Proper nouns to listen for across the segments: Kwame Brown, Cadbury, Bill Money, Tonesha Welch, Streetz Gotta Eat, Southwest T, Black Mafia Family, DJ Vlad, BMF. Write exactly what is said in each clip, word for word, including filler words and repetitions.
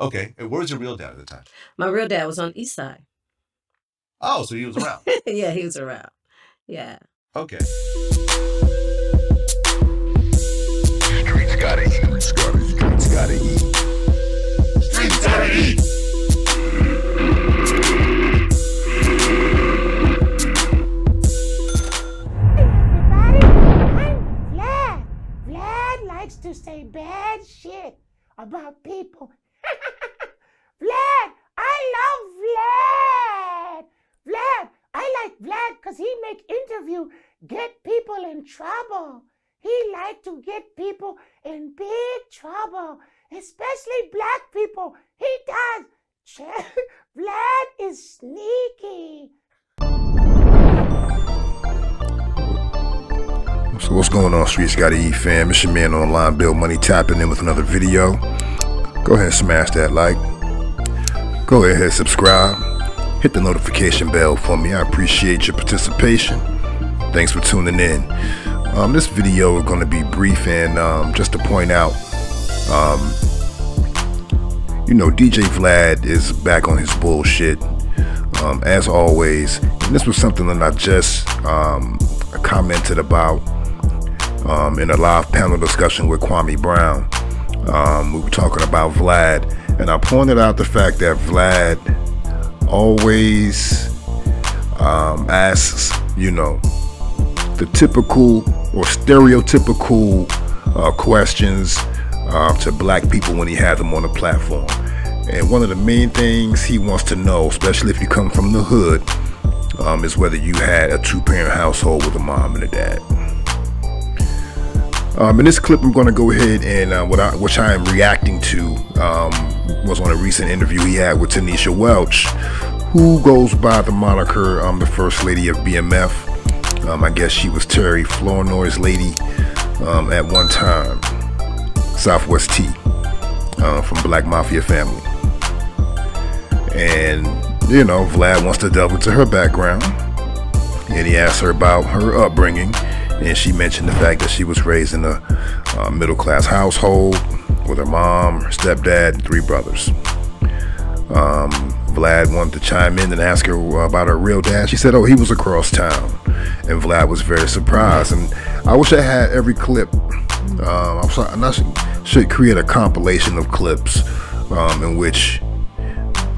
Okay. And where was your real dad at the time? My real dad was on the east side. Oh, so he was around. Yeah, he was around. Yeah. Okay. Streetz gotta eat. Streetz gotta eat. Streetz gotta eat. Streetz gotta eat. I'm Vlad. Vlad likes to say bad shit about people. Vlad, I love Vlad. Vlad, I like Vlad because he make interview get people in trouble. He like to get people in big trouble, especially black people. He does. Vlad is sneaky. So what's going on, Streetz Gotta Eat fam? It's your man online, Bill Money, tapping in with another video. Go ahead and smash that like. Go ahead and subscribe. Hit the notification bell for me. I appreciate your participation. Thanks for tuning in. Um, this video is going to be brief and um, just to point out, um, you know, D J Vlad is back on his bullshit um, as always. And this was something that I just um, commented about um, in a live panel discussion with Kwame Brown. Um, we were talking about Vlad, and I pointed out the fact that Vlad always um, asks, you know, the typical or stereotypical uh, questions uh, to black people when he had them on the platform. And one of the main things he wants to know, especially if you come from the hood, um, is whether you had a two-parent household with a mom and a dad. Um, in this clip, I'm going to go ahead and uh, what I, which I am reacting to um, was on a recent interview he had with Tonesha Welch, who goes by the moniker um, the First Lady of B M F. Um, I guess she was Terry Flournoy's lady um, at one time, Southwest T uh, from Black Mafia Family. And you know, Vlad wants to delve into her background, and he asked her about her upbringing. And she mentioned the fact that she was raised in a uh, middle-class household with her mom, her stepdad, and three brothers. Um, Vlad wanted to chime in and ask her about her real dad. She said, oh, he was across town. And Vlad was very surprised. And I wish I had every clip. Um, I'm sorry, I should create a compilation of clips um, in which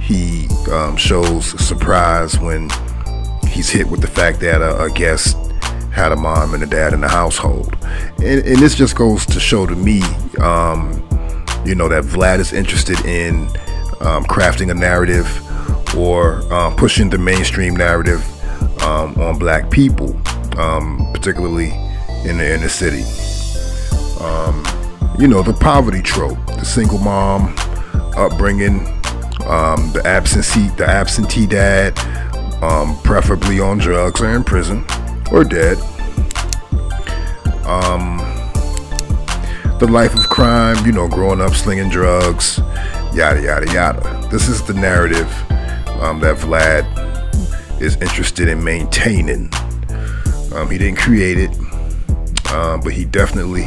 he um, shows surprise when he's hit with the fact that uh, a guest had a mom and a dad in the household. And, and this just goes to show to me, um, you know, that Vlad is interested in um, crafting a narrative or uh, pushing the mainstream narrative um, on black people, um, particularly in the inner city. Um, you know, the poverty trope, the single mom upbringing, um, the absentee, the absentee dad, um, preferably on drugs or in prison. Or dead. Um, the life of crime, you know, growing up slinging drugs, yada, yada, yada. This is the narrative um, that Vlad is interested in maintaining. Um, he didn't create it, um, but he definitely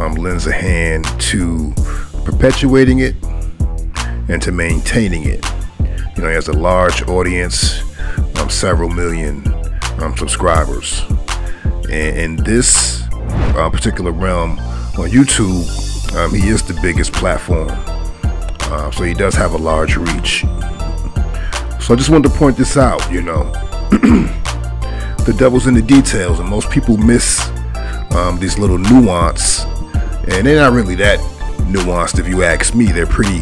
um, lends a hand to perpetuating it and to maintaining it. You know, he has a large audience, um, several million Um, subscribers, and in this uh, particular realm on YouTube, um, he is the biggest platform, uh, so he does have a large reach. So I just wanted to point this out. You know, the devil's in the details, and most people miss um, these little nuance, and they're not really that nuanced if you ask me. They're pretty,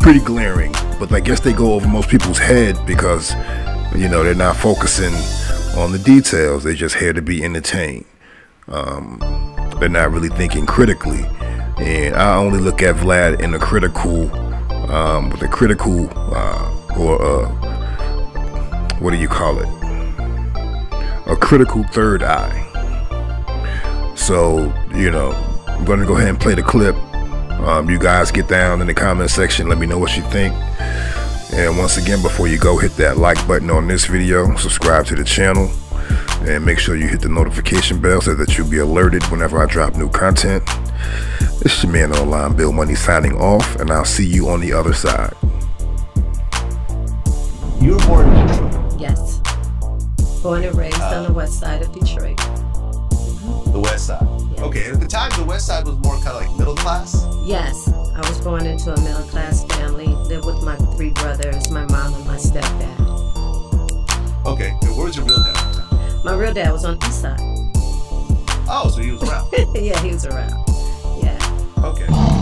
pretty glaring, but I guess they go over most people's head because, you know, they're not focusing on the details. They're just here to be entertained. Um, they're not really thinking critically, and I only look at Vlad in a critical, um, with a critical, uh, or uh, what do you call it? A critical third eye. So you know, I'm gonna go ahead and play the clip. Um, you guys get down in the comment section. Let me know what you think. And once again, before you go, hit that like button on this video, subscribe to the channel, and make sure you hit the notification bell so that you'll be alerted whenever I drop new content. This is your man online, Bill Money, signing off, and I'll see you on the other side. You were born in Detroit? Yes. Born and raised uh, on the west side of Detroit. The west side? Yes. Okay, and at the time, the west side was more kind of like middle class? Yes. I was born into a middle class family, lived with my three brothers, my mom, and my stepdad. Okay, and where was your real dad? My real dad was on the east side. Oh, so he was around? Yeah, he was around. Yeah. Okay.